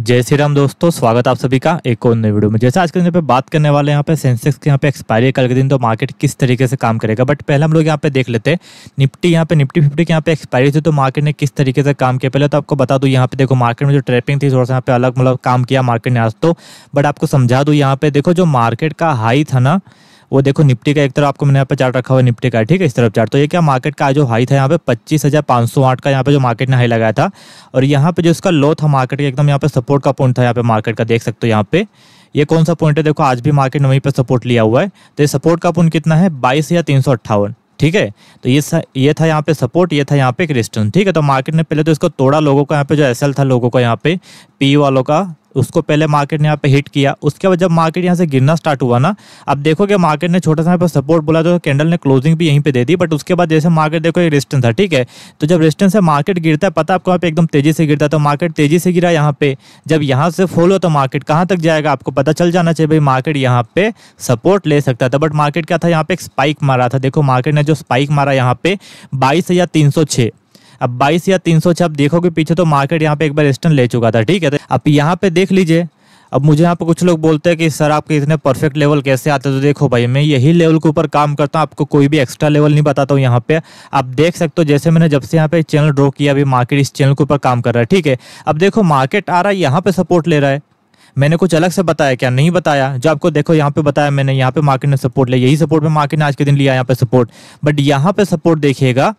जय श्री राम दोस्तों, स्वागत आप सभी का एक और नई वीडियो में। जैसे आज के दिन पे बात करने वाले हैं यहाँ पे सेंसेक्स के यहाँ पे एक्सपायरी कल के दिन तो मार्केट किस तरीके से काम करेगा। बट पहले हम लोग यहाँ पे देख लेते हैं निफ्टी, यहाँ पे निफ्टी 50 के यहाँ पे एक्सपायरी थी तो मार्केट ने किस तरीके से काम किया। पहले तो आपको बता दूँ यहाँ पे देखो मार्केट में जो ट्रैपिंग थी थोड़ा सा यहाँ पे अलग मतलब काम किया मार्केट ने आज तो। बट आपको समझा दूँ यहाँ पे देखो जो मार्केट का हाई था ना वो देखो निफ्टी का एक तरफ आपको मैंने यहाँ पे चार्ट रखा हुआ है निफ्टी का, ठीक है इस तरफ चार्ट। तो ये क्या मार्केट का जो हाई था यहाँ पे 25,508 का यहाँ पे जो मार्केट ने हाई लगाया था और यहाँ पे जो इसका लो था मार्केट का एकदम यहाँ पे सपोर्ट का पॉइंट था यहाँ पे मार्केट का, देख सकते हो यहाँ पे ये कौन सा पॉइंट है। देखो आज भी मार्केट ने वहीं पर सपोर्ट लिया हुआ है। तो ये सपोर्ट का पॉइंट कितना है 22,358, ठीक है। तो ये था यहाँ पे सपोर्ट, ये था यहाँ पे रेजिस्टेंस, ठीक है। तो मार्केट ने पहले तो इसको तोड़ा, लोगों का यहाँ पे जो एसएल था लोगों का यहाँ पे पी वालों का उसको पहले मार्केट ने यहाँ पे हिट किया। उसके बाद जब मार्केट यहाँ से गिरना स्टार्ट हुआ ना, अब देखोगे मार्केट ने छोटा सा यहाँ पर सपोर्ट बोला तो कैंडल ने क्लोजिंग भी यहीं पे दे दी। बट उसके बाद जैसे मार्केट देखो ये रेजिस्टेंस था, ठीक है। तो जब रेजिस्टेंस से मार्केट गिरता है पता आपको यहाँ पे एकदम तेजी से गिरता है। तो मार्केट तेजी से गिरा यहाँ पे, जब यहाँ से फॉल हो तो मार्केट कहाँ तक जाएगा आपको पता चल जाना चाहिए भाई मार्केट यहाँ पे सपोर्ट ले सकता था। बट मार्केट क्या था यहाँ पे एक स्पाइक मारा था, देखो मार्केट ने जो स्पाइक मारा यहाँ पे 22,306। अब 22,306 आप देखोगे पीछे तो मार्केट यहाँ पे एक बार रेजिस्टेंस ले चुका था, ठीक है। तो आप यहाँ पे देख लीजिए। अब मुझे यहाँ पे कुछ लोग बोलते हैं कि सर आपके इतने परफेक्ट लेवल कैसे आते हैं, तो देखो भाई मैं यही लेवल के ऊपर काम करता हूँ, आपको कोई भी एक्स्ट्रा लेवल नहीं बताता हूँ। यहाँ पे आप देख सकते हो जैसे मैंने जब से यहाँ पे चैनल ड्रॉ किया अभी मार्केट इस चैनल के ऊपर काम कर रहा है, ठीक है। अब देखो मार्केट आ रहा है यहाँ पे सपोर्ट ले रहा है, मैंने कुछ अलग से बताया क्या, नहीं बताया। जो आपको देखो यहाँ पे बताया मैंने, यहाँ पे मार्केट ने सपोर्ट लिया, यही सपोर्ट पे मार्केट ने आज के दिन लिया यहाँ पे सपोर्ट। बट यहाँ पे सपोर्ट देखिएगा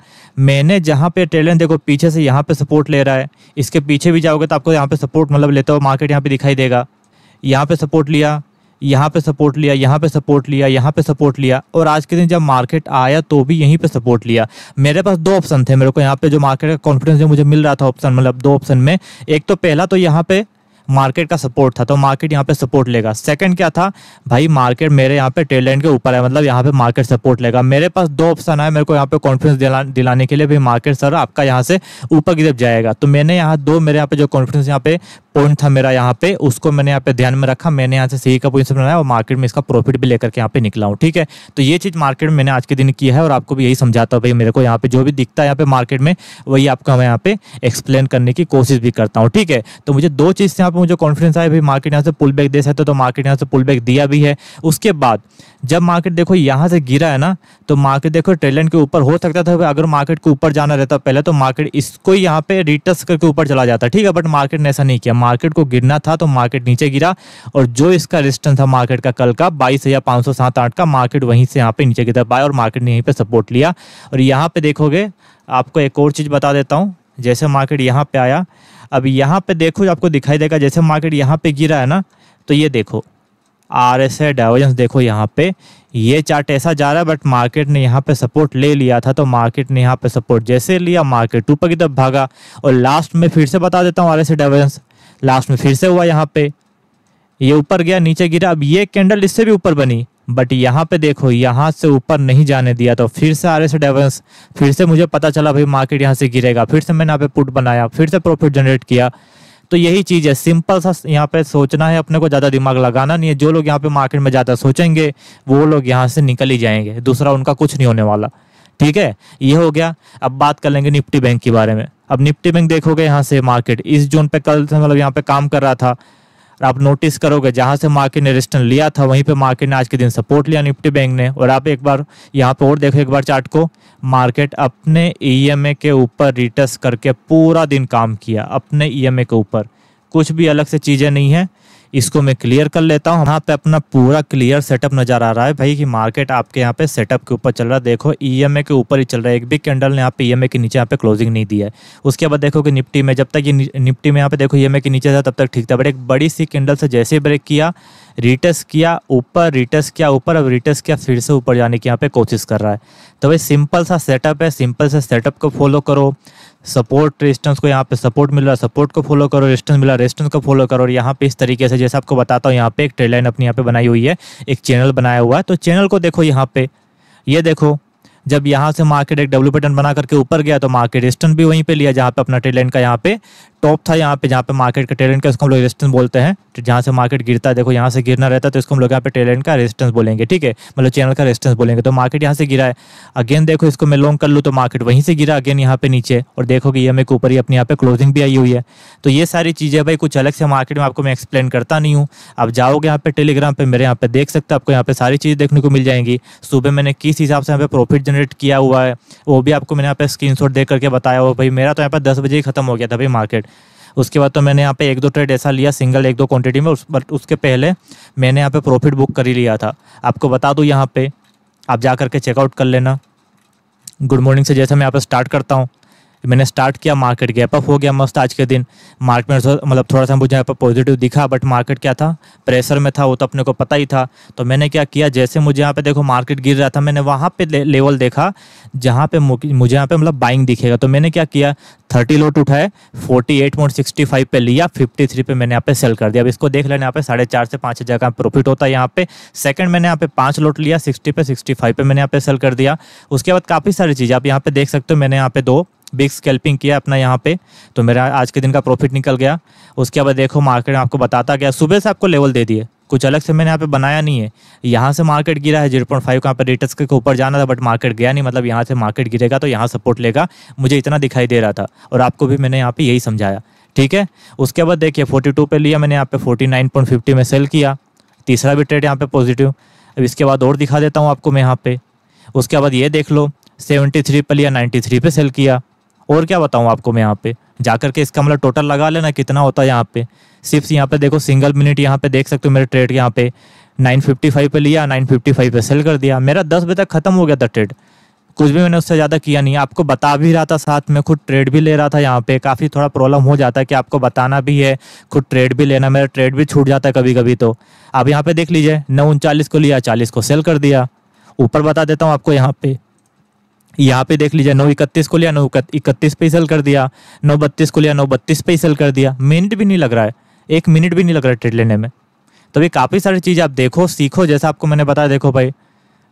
मैंने जहाँ पे ट्रेल देखो पीछे से यहाँ पे सपोर्ट ले रहा है, इसके पीछे भी जाओगे तो आपको यहाँ पे सपोर्ट मतलब लेता हुआ मार्केट यहाँ पे दिखाई देगा। यहाँ पे सपोर्ट लिया, यहाँ पे सपोर्ट लिया, यहाँ पे सपोर्ट लिया, यहाँ पे सपोर्ट लिया और आज के दिन जब मार्केट आया तो भी यहीं पे सपोर्ट लिया। मेरे पास दो ऑप्शन थे मेरे को यहाँ पे जो मार्केट का कॉन्फिडेंस जो मुझे मिल रहा था ऑप्शन, मतलब दो ऑप्शन में एक तो पहला तो यहाँ पे मार्केट का सपोर्ट था तो मार्केट यहाँ पे सपोर्ट लेगा। सेकंड क्या था भाई मार्केट मेरे यहाँ पे टेल एंड के ऊपर है, मतलब यहाँ पे मार्केट सपोर्ट लेगा। मेरे पास दो ऑप्शन आए मेरे को यहाँ पे कॉन्फिडेंस दिलाने के लिए भाई मार्केट सर आपका यहाँ से ऊपर की तरफ जाएगा। तो मैंने यहाँ दो मेरे यहाँ पे जो कॉन्फिडेंस यहाँ पे पॉइंट था मेरा यहाँ पे उसको मैंने यहाँ पे ध्यान में रखा, मैंने यहाँ से सही का पोजिशन बनाया और मार्केट में इसका प्रॉफिट भी लेकर के यहाँ पे निकला हूँ, ठीक है। तो ये चीज़ मार्केट में मैंने आज के दिन की है और आपको भी यही समझाता हूँ भाई, मेरे को यहाँ पे जो भी दिखता है यहाँ पे मार्केट में वही आपको मैं यहाँ पे एक्सप्लेन करने की कोशिश भी करता हूँ, ठीक है। तो मुझे दो चीज़ से यहाँ मुझे कॉन्फिडेंस आया भाई मार्केट यहाँ से पुल बैक दे सकता है, तो मार्केट यहाँ से पुल बैक दिया भी है। उसके बाद जब मार्केट देखो यहाँ से गिरा है ना तो मार्केट देखो ट्रेल लाइन के ऊपर हो सकता था, अगर मार्केट को ऊपर जाना रहता पहले तो मार्केट इसको यहाँ पे रिटर्स करके ऊपर चला जाता, ठीक है। बट मार्केट ने ऐसा नहीं किया, मार्केट को गिरना था तो मार्केट नीचे गिरा और जो इसका रेजिस्टेंस था मार्केट का कल का 22,578 का मार्केट वहीं से यहाँ पे नीचे गिरा पाया और मार्केट ने यहीं पर सपोर्ट लिया। और यहाँ पे देखोगे आपको एक और चीज़ बता देता हूँ, जैसे मार्केट यहाँ पे आया अब यहाँ पे देखो आपको दिखाई देगा जैसे मार्केट यहाँ पे गिरा है ना तो ये देखो RSI डाइवर्जेंस देखो यहाँ पे ये चार्ट ऐसा जा रहा है। बट मार्केट ने यहाँ पे सपोर्ट ले लिया था तो मार्केट ने यहाँ पे सपोर्ट जैसे लिया मार्केट ऊपर की तरफ भागा और लास्ट में फिर से बता देता हूँ RSI डाइवर्जेंस लास्ट में फिर से हुआ यहाँ पे, ये ऊपर गया नीचे गिरा। अब ये कैंडल इससे भी ऊपर बनी बट यहाँ पे देखो यहाँ से ऊपर नहीं जाने दिया तो फिर से RSI डाइवर्जेंस, फिर से मुझे पता चला भाई मार्केट यहाँ से गिरेगा, फिर से मैंने यहाँ पे पुट बनाया, फिर से प्रॉफिट जनरेट किया। तो यही चीज़ है, सिंपल सा यहाँ पे सोचना है, अपने को ज़्यादा दिमाग लगाना नहीं है। जो लोग यहाँ पे मार्केट में ज़्यादा सोचेंगे वो लोग यहाँ से निकल ही जाएंगे, दूसरा उनका कुछ नहीं होने वाला, ठीक है। ये हो गया। अब बात कर लेंगे निफ्टी बैंक के बारे में। अब निफ्टी बैंक देखोगे यहाँ से मार्केट इस जोन पे कल मतलब यहाँ पे काम कर रहा था, आप नोटिस करोगे जहाँ से मार्केट ने रेजिस्टेंस लिया था वहीं पे मार्केट ने आज के दिन सपोर्ट लिया निफ्टी बैंक ने। और आप एक बार यहाँ पे और देखो एक बार चार्ट को, मार्केट अपने EMA के ऊपर रिटर्स करके पूरा दिन काम किया अपने EMA के ऊपर, कुछ भी अलग से चीज़ें नहीं है। इसको मैं क्लियर कर लेता हूँ, यहाँ पे अपना पूरा क्लियर सेटअप नज़र आ रहा है भाई कि मार्केट आपके यहाँ पे सेटअप के ऊपर चल रहा है। देखो EMA के ऊपर ही चल रहा है, एक भी कैंडल ने यहाँ पे EMA के नीचे यहाँ पे क्लोजिंग नहीं दी है। उसके बाद देखो कि निफ्टी में जब तक ये निफ्टी में यहाँ पे देखो EMA के नीचे था तब तक ठीक था, बट एक बड़ी सी कैंडल से जैसे ब्रेक किया रिटर्स किया ऊपर, रिटर्स किया ऊपर, अब रिटर्स किया फिर से ऊपर जाने की यहाँ पे कोशिश कर रहा है। तो भाई सिंपल सा सेटअप है, सिंपल से सेटअप को फॉलो करो, सपोर्ट रेजिस्टेंस को यहाँ पे सपोर्ट मिल रहा है सपोर्ट को फॉलो करो, रेजिस्टेंस मिला रेजिस्टेंस को फॉलो करो। और यहाँ पे इस तरीके से जैसे आपको बताता हूँ यहाँ पे एक ट्रेल लाइन अपनी यहाँ पे बनाई हुई है, एक चैनल बनाया हुआ है। तो चैनल को देखो यहाँ पे, ये देखो जब यहाँ से मार्केट एक डब्ल्यू पैटर्न बना करके ऊपर गया तो मार्केट रेजिस्टेंस भी वहीं पे लिया जहाँ पे अपना ट्रेल लाइन का यहाँ पे टॉप था यहाँ पे, जहाँ पे मार्केट का टेलेंट का, इसको हम लोग रेजिस्टेंस बोलते हैं। तो जहाँ से मार्केट गिरता है, देखो यहाँ से गिरना रहता है, तो इसको हम लोग यहाँ पे टेलेंट का रेजिस्टेंस बोलेंगे, ठीक है, मतलब चैनल का रेजिस्टेंस बोलेंगे। तो मार्केट यहाँ से गिरा है, अगेन देखो इसको मैं लॉन्ग कर लूँ तो मार्केट वहीं से गिरा अगेन यहाँ पे नीचे, और देखो कि ये मेरे ऊपर ही अपने यहाँ पे क्लोजिंग भी आई हुई है। तो ये सारी चीज़ें भाई कुछ अलग से मार्केट में आपको मैं एक्सप्लेन करता नहीं हूँ, आप जाओगे यहाँ पे टेलीग्राम पे, मेरे यहाँ पे देख सकते हो, आपको यहाँ पे सारी चीज़ देखने को मिल जाएंगी। सुबह मैंने किस हिसाब से यहाँ पे प्रॉफिट जनरेट किया हुआ है वो भी आपको मैंने यहाँ पे स्क्रीनशॉट देख करके बताया हुआ। भाई मेरा तो यहाँ पे 10 बजे ही खत्म हो गया था भाई मार्केट। उसके बाद तो मैंने यहाँ पे 1-2 ट्रेड ऐसा लिया सिंगल 1-2 क्वान्टिटी में, बट उसके पहले मैंने यहाँ पे प्रॉफिट बुक कर ही लिया था। आपको बता दूँ यहाँ पे, आप जा करके चेकआउट कर लेना। गुड मॉर्निंग से जैसे मैं यहाँ पे स्टार्ट करता हूँ, मैंने स्टार्ट किया, मार्केट गैप अप हो गया मस्त। आज के दिन मार्केट में मतलब थोड़ा सा मुझे यहाँ पर पॉजिटिव दिखा, बट मार्केट क्या था, प्रेशर में था, वो तो अपने को पता ही था। तो मैंने क्या किया, जैसे मुझे यहाँ पे देखो मार्केट गिर रहा था, मैंने वहाँ पे लेवल देखा जहाँ पे मुझे यहाँ पे मतलब बाइंग दिखेगा। तो मैंने क्या किया, 30 लॉट उठाए, 48.65 पे लिया, 53 पे मैंने यहाँ पे सेल कर दिया। अब इसको देख लेना, यहाँ पे 4,500 से 5,000 का प्रॉफिट होता है। यहाँ पे सेकंड मैंने यहाँ पे 5 लॉट लिया, 60 पे 65 पे मैंने यहाँ पे सेल कर दिया। उसके बाद काफ़ी सारी चीज़ें आप यहाँ पे देख सकते हो, मैंने यहाँ पे 2 बिग स्कैल्पिंग किया अपना यहाँ पे, तो मेरा आज के दिन का प्रॉफिट निकल गया। उसके बाद देखो मार्केट आपको बताता गया, सुबह से आपको लेवल दे दिए, कुछ अलग से मैंने यहाँ पे बनाया नहीं है। यहाँ से मार्केट गिरा है 0.5 का, यहाँ पे रेटस के ऊपर जाना था, बट मार्केट गया नहीं, मतलब यहाँ से मार्केट गिरेगा तो यहाँ सपोर्ट लेगा, मुझे इतना दिखाई दे रहा था, और आपको भी मैंने यहाँ पे यही समझाया, ठीक है। उसके बाद देखिए 42 पे लिया मैंने, यहाँ पे 49.50 में सेल किया, तीसरा भी ट्रेड यहाँ पे पॉजिटिव। अब इसके बाद और दिखा देता हूँ आपको मैं यहाँ पे। उसके बाद ये देख लो 73 पे लिया, 93 पे सेल किया, और क्या बताऊँ आपको मैं यहाँ पे, जाकर के इसका मतलब टोटल लगा लेना कितना होता है यहाँ पे। सिर्फ यहाँ पे देखो सिंगल मिनट यहाँ पे देख सकते हो मेरे ट्रेड, यहाँ पे 955 पे लिया, 955 पे सेल कर दिया, मेरा 10 बजे तक खत्म हो गया था ट्रेड। कुछ भी मैंने उससे ज़्यादा किया नहीं, आपको बता भी रहा था, साथ में खुद ट्रेड भी ले रहा था। यहाँ पे काफ़ी थोड़ा प्रॉब्लम हो जाता है कि आपको बताना भी है, खुद ट्रेड भी लेना, मेरा ट्रेड भी छूट जाता है कभी कभी। तो आप यहाँ पे देख लीजिए, 9:39 को लिया, 40 को सेल कर दिया। ऊपर बता देता हूँ आपको, यहाँ पे देख लीजिए 9:31 को लिया, 9:31 पे ही सेल कर दिया, 9:32 को लिया, 9:32 पे ही सेल कर दिया। मिनट भी नहीं लग रहा है, 1 मिनट भी नहीं लग रहा है ट्रेड लेने में। तो ये काफ़ी सारी चीज़ आप देखो, सीखो, जैसा आपको मैंने बताया। देखो भाई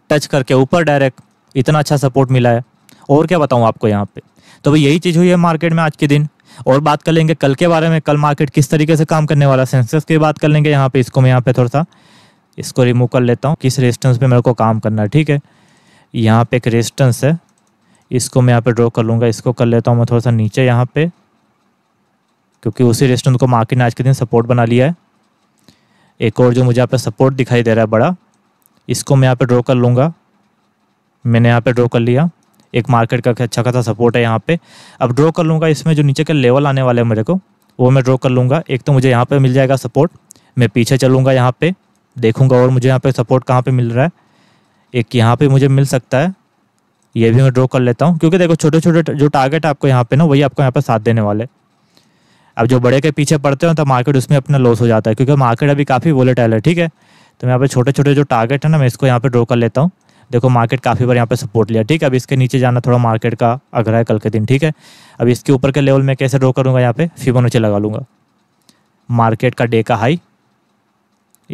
टच करके ऊपर डायरेक्ट इतना अच्छा सपोर्ट मिला है, और क्या बताऊँ आपको यहाँ पे। तो भाई यही चीज़ हुई है मार्केट में आज के दिन। और बात कर लेंगे कल के बारे में, कल मार्केट किस तरीके से काम करने वाला, सेंसेक्स की बात कर लेंगे। यहाँ पर इसको मैं यहाँ पर थोड़ा सा इसको रिमूव कर लेता हूँ, किस रेजिस्टेंस पर मेरे को काम करना है, ठीक है। यहाँ पर एक रेजिस्टेंस है, इसको मैं यहाँ पे ड्रॉ कर लूँगा, इसको कर लेता हूँ मैं थोड़ा सा नीचे यहाँ पे, क्योंकि उसी रेस्टोरेंट को मार्केट ने आज के दिन सपोर्ट बना लिया है। एक और जो मुझे यहाँ पे सपोर्ट दिखाई दे रहा है बड़ा, इसको मैं यहाँ पे ड्रॉ कर लूँगा, मैंने यहाँ पे ड्रॉ कर लिया। एक मार्केट का अच्छा खासा सपोर्ट है यहाँ पर, अब ड्रॉ कर लूँगा। इसमें जो नीचे के लेवल आने वाले हैं मेरे को, वो मैं ड्रॉ कर लूँगा। एक तो मुझे यहाँ पर मिल जाएगा सपोर्ट, मैं पीछे चलूँगा यहाँ पर, देखूँगा और मुझे यहाँ पर सपोर्ट कहाँ पर मिल रहा है। एक यहाँ पर मुझे मिल सकता है, ये भी मैं ड्रॉ कर लेता हूँ, क्योंकि देखो छोटे छोटे जो टारगेट आपको यहाँ पे ना, वही आपको यहाँ पे साथ देने वाले। अब जो बड़े के पीछे पड़ते हो तो मार्केट उसमें अपना लॉस हो जाता है, क्योंकि मार्केट अभी काफ़ी वोलेटाइल है, ठीक है। तो मैं यहाँ पे छोटे छोटे जो टारगेट है ना, मैं इसको यहाँ पे ड्रॉ कर लेता हूँ। देखो मार्केट काफ़ी बार यहाँ पे सपोर्ट लिया, ठीक है। अब इसके नीचे जाना थोड़ा मार्केट का अगरा है कल के दिन, ठीक है। अब इसके ऊपर के लेवल में कैसे ड्रॉ करूँगा, यहाँ पे फिबोनाची लगा लूँगा। मार्केट का डे का हाई,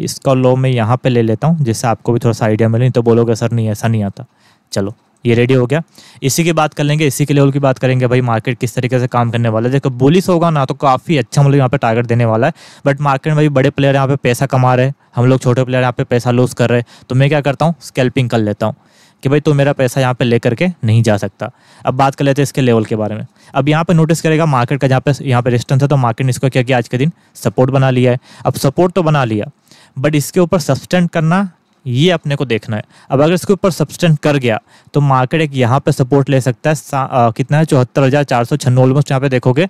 इसका लो मैं यहाँ पर ले लेता हूँ, जिससे आपको भी थोड़ा सा आइडिया मिले, तो बोलोगे सर नहीं ऐसा नहीं आता। चलो ये रेडी हो गया, इसी की बात कर लेंगे, इसी के लेवल की बात करेंगे। भाई मार्केट किस तरीके से काम करने वाला है, देखो बुलिश होगा ना तो काफ़ी अच्छा मतलब यहाँ पे टारगेट देने वाला है। बट मार्केट में भाई बड़े प्लेयर यहाँ पे पैसा कमा रहे हैं, हम लोग छोटे प्लेयर यहाँ पे पैसा लूज़ कर रहे हैं। तो मैं क्या करता हूँ, स्कैल्पिंग कर लेता हूँ कि भाई तो मेरा पैसा यहाँ पर ले करके नहीं जा सकता। अब बात कर लेते हैं इसके लेवल के बारे में। अब यहाँ पर नोटिस करेगा मार्केट का, यहाँ पे रेजिस्टेंस है, तो मार्केट ने इसको क्या किया आज के दिन सपोर्ट बना लिया है। अब सपोर्ट तो बना लिया, बट इसके ऊपर सस्टेन करना ये अपने को देखना है। अब अगर इसके ऊपर सब्सटेंस कर गया तो मार्केट एक यहाँ पे सपोर्ट ले सकता है, कितना है 74,496 ऑलमोस्ट। यहाँ पे देखोगे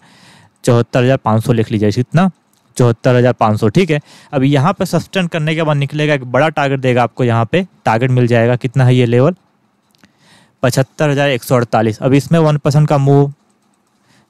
74,500 लिख लीजिए, कितना 74,500, ठीक है। अब यहाँ पे सब्सटेंस करने के बाद निकलेगा एक बड़ा टारगेट देगा आपको, यहाँ पे टारगेट मिल जाएगा, कितना है ये लेवल 75,148। अब इसमें 1% का मूव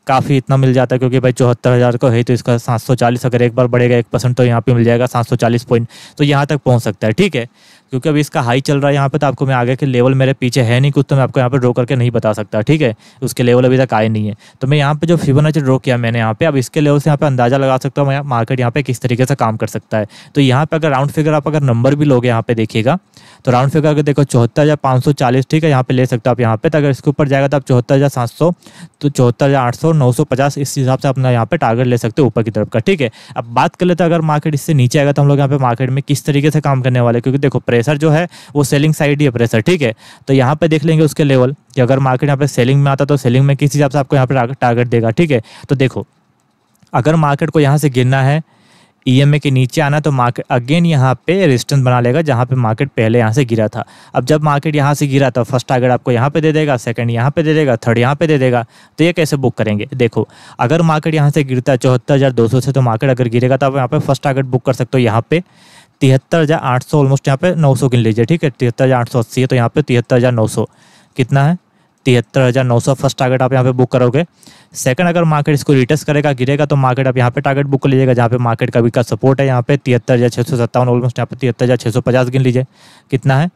काफ़ी इतना मिल जाता है, क्योंकि भाई 74,000 को है तो इसका 740 अगर एक बार बढ़ेगा 1%, तो यहाँ पे मिल जाएगा 740 पॉइंट, तो यहाँ तक पहुँच सकता है, ठीक है। क्योंकि अभी इसका हाई चल रहा है यहाँ पे, तो आपको मैं आगे के लेवल मेरे पीछे है नहीं कुछ, तो मैं आपको यहाँ पे ड्रॉ करके नहीं बता सकता, ठीक है। उसके लेवल अभी तक आए नहीं है, तो मैं यहाँ पे जो फिबोनाची ड्रॉ किया मैंने यहाँ पे, अब इसके लेवल से यहाँ पे अंदाजा लगा सकता हूँ मार्केट यहाँ पे किस तरीके से काम कर सकता है। तो यहाँ पे अगर राउंड फिगर आप अगर नंबर भी लोगे यहाँ पे देखिएगा, तो राउंड फिगर अगर देखो 74,540, ठीक है, यहाँ पे ले सकते हो आप यहाँ पे। तो अगर इसके ऊपर जाएगा तो आप 74,700, तो 74,800, 950, इस हिसाब से अपना यहाँ पे टारगेट ले सकते हो ऊपर की तरफ का, ठीक है। अब बात कर लेते हैं अगर मार्केट इससे नीचे आएगा तो हम लोग यहाँ पे मार्केट में किस तरीके से काम करने वाले, क्योंकि देखो प्रेशर जो है वो सेलिंग साइड ही है प्रेशर, ठीक है। तो यहाँ पे देख लेंगे उसके लेवल कि अगर मार्केट यहाँ पे सेलिंग में आता तो सेलिंग में किस हिसाब से आपको यहाँ पे टारगेट देगा, ठीक है। तो देखो अगर मार्केट को यहाँ से गिरना है, ईएमए के नीचे आना, तो मार्केट अगेन यहाँ पे रेजिस्टेंस बना लेगा जहाँ पे मार्केट पहले यहाँ से गिरा था। अब जब मार्केट यहाँ से गिरा था, फर्स्ट टारगेट आपको यहाँ पे दे देगा, सेकंड यहाँ पे दे देगा, थर्ड यहाँ पे दे देगा, तो ये कैसे बुक करेंगे। देखो अगर मार्केट यहाँ से गिरता है 74,200 से, तो मार्केट अगर गिरेगा तो आप यहाँ पे फर्स्ट टारगेट बुक कर सकते हो यहाँ पे 73,800, ऑलमोस्ट यहाँ पे 900 गिन लीजिए, ठीक है। 73,880 है, तो यहाँ पे 73,900 कितना है, 73,900 फर्स्ट टारगेट आप यहाँ पे बुक करोगे। सेकंड अगर मार्केट इसको रिटेस्ट करेगा, गिरेगा, तो मार्केट आप यहाँ पे टारगेट बुक कर लीजिएगा जहाँ पे मार्केट का भी का सपोर्ट है यहाँ पे 73,657, ऑलमोस्ट यहाँ पे 73,650 गिन लीजिए, कितना है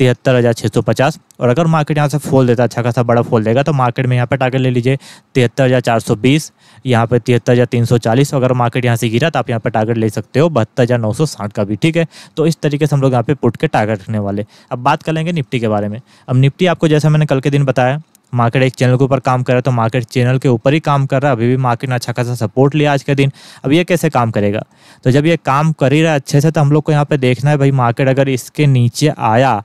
73,650। और अगर मार्केट यहाँ से फॉल देता, अच्छा खासा बड़ा फॉल देगा, तो मार्केट में यहाँ पे टारगेट ले लीजिए 73,420, यहाँ पे 73,340। अगर मार्केट यहाँ से गिरा तो आप यहाँ पे टारगेट ले सकते हो 72,960 का भी, ठीक है। तो इस तरीके से हम लोग यहाँ पे पुट के टारगेट रखने वाले। अब बात कर लेंगे निफ्टी के बारे में। अब निफ्टी आपको जैसा मैंने कल के दिन बताया, मार्केट एक चैनल के ऊपर काम कर रहा है, तो मार्केट चैनल के ऊपर ही काम कर रहा है। अभी भी मार्केट ने अच्छा खासा सपोर्ट लिया आज के दिन। अब ये कैसे काम करेगा, तो जब ये काम कर ही रहा है अच्छे से, तो हम लोग को यहाँ पे देखना है भाई, मार्केट अगर इसके नीचे आया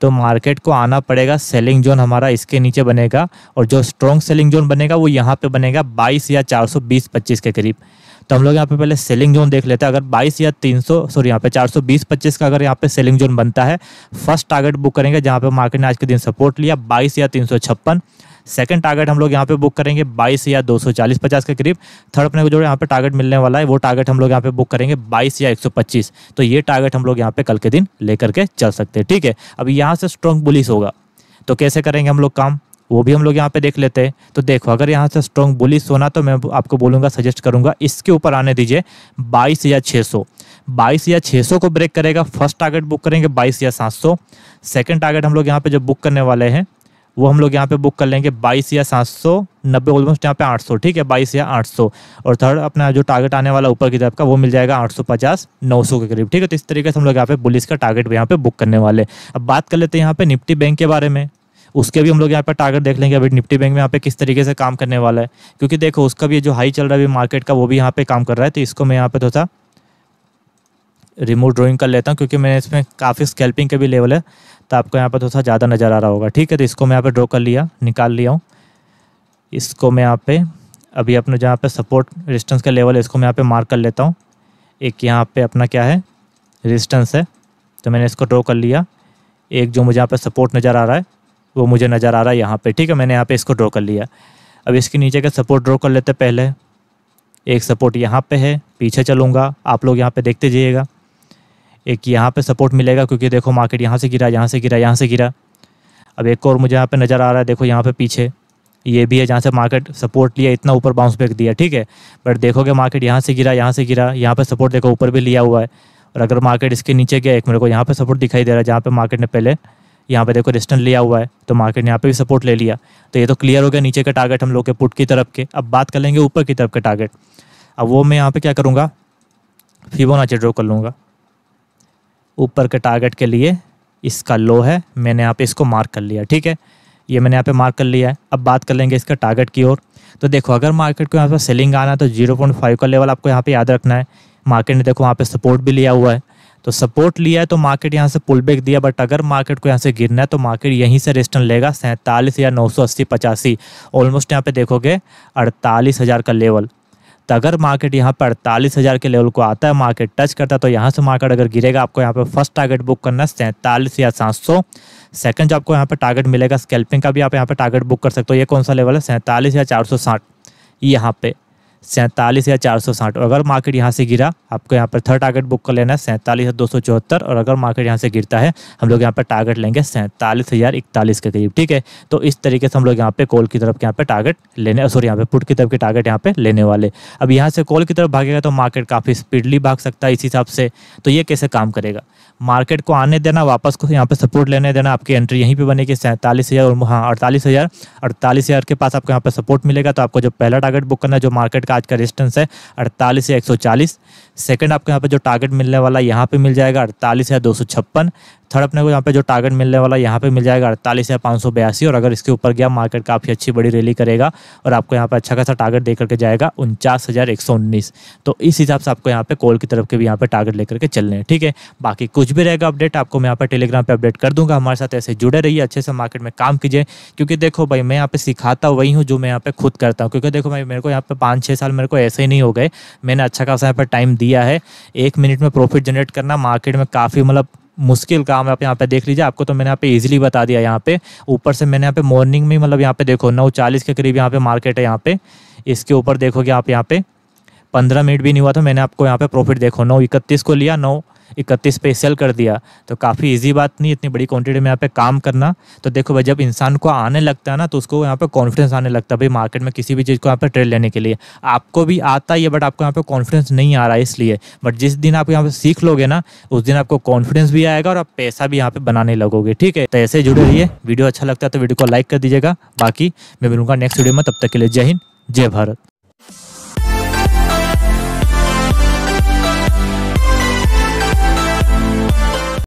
तो मार्केट को आना पड़ेगा, सेलिंग जोन हमारा इसके नीचे बनेगा, और जो स्ट्रॉन्ग सेलिंग जोन बनेगा वो यहाँ पे बनेगा 22 या 420-25 के करीब। तो हम लोग यहाँ पे पहले सेलिंग जोन देख लेते हैं। अगर 22 या 420-25 का अगर यहाँ पे सेलिंग जोन बनता है, फर्स्ट टारगेट बुक करेंगे जहाँ पे मार्केट ने आज के दिन सपोर्ट लिया 22 या 356। सेकंड टारगेट हम लोग यहाँ पे बुक करेंगे 22 या 240-50 के करीब। थर्ड अपने को जो यहाँ पे टारगेट मिलने वाला है वो टारगेट हम लोग यहाँ पे बुक करेंगे 22 या 125। तो ये टारगेट हम लोग यहाँ पे कल के दिन लेकर के चल सकते हैं, ठीक है। अब यहाँ से स्ट्रॉन्ग बुलिश होगा तो कैसे करेंगे हम लोग काम, वो भी हम लोग यहाँ पे देख लेते हैं। तो देखो अगर यहाँ से स्ट्रॉन्ग बुलिश होना तो मैं आपको बोलूँगा, सजेस्ट करूँगा इसके ऊपर आने दीजिए 22 या 600। 22 या 600 को ब्रेक करेगा, फर्स्ट टारगेट बुक करेंगे 22 या 700। सेकेंड टारगेट हम लोग यहाँ पे जो बुक करने वाले हैं वो हम लोग यहाँ पे बुक कर लेंगे 22 या 790, ऑलमोस्ट यहाँ पे 800, ठीक है, 22 या 800। और थर्ड अपना जो टारगेट आने वाला ऊपर की तरफ का वो मिल जाएगा 850-900 के करीब, ठीक है। तो इस तरीके से हम लोग यहाँ पे बुलिश का टारगेट भी यहाँ पे बुक करने वाले। अब बात कर लेते हैं यहाँ पे निफ्टी बैंक के बारे में, उसके भी हम लोग यहाँ पे टारगेट देख लेंगे अभी निफ्टी बैंक में यहाँ पे किस तरीके से काम करने वाला है, क्योंकि देखो उसका भी जो हाई चल रहा है अभी मार्केट का वो भी यहाँ पे काम कर रहा है। तो इसको मैं यहाँ पे थोड़ा सा रिमूव ड्राइंग कर लेता हूँ, क्योंकि मैंने इसमें काफ़ी स्कैल्पिंग के भी लेवल है, तो आपको यहाँ पर थोड़ा सा ज़्यादा नज़र आ रहा होगा, ठीक है। तो इसको मैं यहाँ पे ड्रॉ कर लिया, निकाल लिया हूँ। इसको मैं यहाँ पे अभी अपने जहाँ पे सपोर्ट रेजिस्टेंस का लेवल है इसको मैं यहाँ पे मार्क कर लेता हूँ। एक यहाँ पे अपना क्या है रेजिस्टेंस है, तो मैंने इसको ड्रॉ कर लिया। एक जो मुझे यहाँ पर सपोर्ट नज़र आ रहा है वो मुझे नज़र आ रहा है यहाँ पर, ठीक है, मैंने यहाँ पर इसको ड्रॉ कर लिया। अब इसके नीचे का सपोर्ट ड्रॉ कर लेते पहले। एक सपोर्ट यहाँ पर है, पीछे चलूँगा, आप लोग यहाँ पर देखते जाइएगा। एक यहाँ पे सपोर्ट मिलेगा, क्योंकि देखो मार्केट यहाँ से गिरा, यहाँ से गिरा, यहाँ से गिरा। अब एक और मुझे यहाँ पे नज़र आ रहा है, देखो यहाँ पे पीछे ये भी है जहाँ से मार्केट सपोर्ट लिया, इतना ऊपर बाउंस बैक दिया, ठीक है। बट देखोगे मार्केट यहाँ से गिरा, यहाँ से गिरा, यहाँ पे सपोर्ट देखो ऊपर भी लिया हुआ है। और अगर मार्केट इसके नीचे गया, एक मेरे को यहाँ पर सपोर्ट दिखाई दे रहा है जहाँ पर मार्केट ने पहले यहाँ पे देखो रेजिस्टेंस लिया हुआ है, तो मार्केट यहाँ पे भी सपोर्ट ले लिया। तो ये तो क्लियर हो गया नीचे का टारगेट हम लोग के पुट की तरफ के। अब बात कर लेंगे ऊपर की तरफ के टारगेट। अब वो मैं यहाँ पर क्या करूँगा, फिबोनाची ड्रॉ कर लूँगा। ऊपर के टारगेट के लिए इसका लो है, मैंने यहाँ पे इसको मार्क कर लिया, ठीक है, ये मैंने यहाँ पे मार्क कर लिया है। अब बात कर लेंगे इसका टारगेट की ओर। तो देखो अगर मार्केट को यहाँ पे सेलिंग आना है तो 0.5 का लेवल आपको यहाँ पे याद रखना है। मार्केट ने देखो वहाँ पे सपोर्ट भी लिया हुआ है, तो सपोर्ट लिया है तो मार्केट यहाँ से पुल बैक दिया। बट अगर मार्केट को यहाँ से गिरना है तो मार्केट यहीं से रेजिस्टेंस लेगा 47 या 980-85, ऑलमोस्ट यहाँ पे देखोगे 48,000 का लेवल। तो अगर मार्केट यहाँ पर 48,000 के लेवल को आता है, मार्केट टच करता है, तो यहाँ से मार्केट अगर गिरेगा आपको यहाँ पर फर्स्ट टारगेट बुक करना है 47 या 700। सेकंड जो आपको यहाँ पर टारगेट मिलेगा स्कैल्पिंग का भी आप यहाँ पर टारगेट बुक कर सकते हो। ये कौन सा लेवल है 47 या 460 यहाँ पे। 47,460। अगर मार्केट यहाँ से गिरा आपको यहाँ पर थर्ड टारगेट बुक कर लेना है 47,274। और अगर मार्केट यहाँ से गिरता है हम लोग यहाँ पर टारगेट लेंगे 47,041 के करीब, ठीक है। तो इस तरीके से हम लोग यहाँ पे कॉल की तरफ यहाँ पे टारगेट लेने, सॉरी यहाँ पे पुट की तरफ के टारगेट यहाँ पे लेने वाले। अब यहाँ से कॉल की तरफ भागेगा तो मार्केट काफ़ी स्पीडली भाग सकता है इस हिसाब से। तो ये कैसे काम करेगा, मार्केट को आने देना, वापस को यहाँ पे सपोर्ट लेने देना, आपकी एंट्री यहीं पे बनेगी 47,000 और हाँ 48,000 के पास आपको यहाँ पे सपोर्ट मिलेगा। तो आपको जो पहला टारगेट बुक करना है जो मार्केट का आज का रेजिस्टेंस है 48,140। सेकंड आपको यहाँ पे जो टारगेट मिलने वाला यहाँ पे मिल जाएगा 48,256। थर्ड अपने को यहाँ पे जो टारगेट मिलने वाला यहाँ पे मिल जाएगा 48,582। और अगर इसके ऊपर गया मार्केट काफ़ी अच्छी बड़ी रैली करेगा और आपको यहाँ पे अच्छा खासा टारगेट दे करके जाएगा 49,119। तो इस हिसाब से आपको यहाँ पे कॉल की तरफ के भी यहाँ पे टारगेट लेकर के चलने हैं, ठीक है। बाकी कुछ भी रहेगा अपडेट आपको मैं यहाँ पे टेलीग्राम पर अपडेट कर दूंगा। हमारे साथ ऐसे जुड़े रहिए, अच्छे से मार्केट में काम कीजिए। क्योंकि देखो भाई मैं यहाँ पे सिखाता वही हूँ जो मैं यहाँ पे खुद करता हूँ। क्योंकि देखो भाई मेरे को यहाँ पे 5-6 साल मेरे को ऐसे ही नहीं हो गए, मैंने अच्छा खासा यहाँ पर टाइम दिया है। 1 मिनट में प्रॉफिट जनरेट करना मार्केट में काफ़ी मतलब मुश्किल काम है। आप यहाँ पे देख लीजिए, आपको तो मैंने यहाँ पे इजीली बता दिया। यहाँ पे ऊपर से मैंने यहाँ पे मॉर्निंग में मतलब यहाँ पे देखो 9:40 के करीब यहाँ पे मार्केट है। यहाँ पे इसके ऊपर देखोगे आप यहाँ पे 15 मिनट भी नहीं हुआ था मैंने आपको यहाँ पे प्रॉफिट देखो 9:31 को लिया, 9:31 पे सेल कर दिया। तो काफ़ी इजी बात नहीं, इतनी बड़ी क्वांटिटी में यहाँ पे काम करना। तो देखो भाई जब इंसान को आने लगता है ना तो उसको यहाँ पे कॉन्फिडेंस आने लगता है भाई मार्केट में किसी भी चीज़ को यहाँ पे ट्रेड लेने के लिए। आपको भी आता ही है बट आपको यहाँ पे कॉन्फिडेंस नहीं आ रहा है इसलिए। बट जिस दिन आप यहाँ पे सीख लोगे ना उस दिन आपको कॉन्फिडेंस भी आएगा और आप पैसा भी यहाँ पे बनाने लगोगे, ठीक है। तो ऐसे जुड़े रहिए, वीडियो अच्छा लगता है तो वीडियो को लाइक कर दीजिएगा। बाकी मैं मिलूंगा नेक्स्ट वीडियो में, तब तक के लिए जय हिंद जय भारत।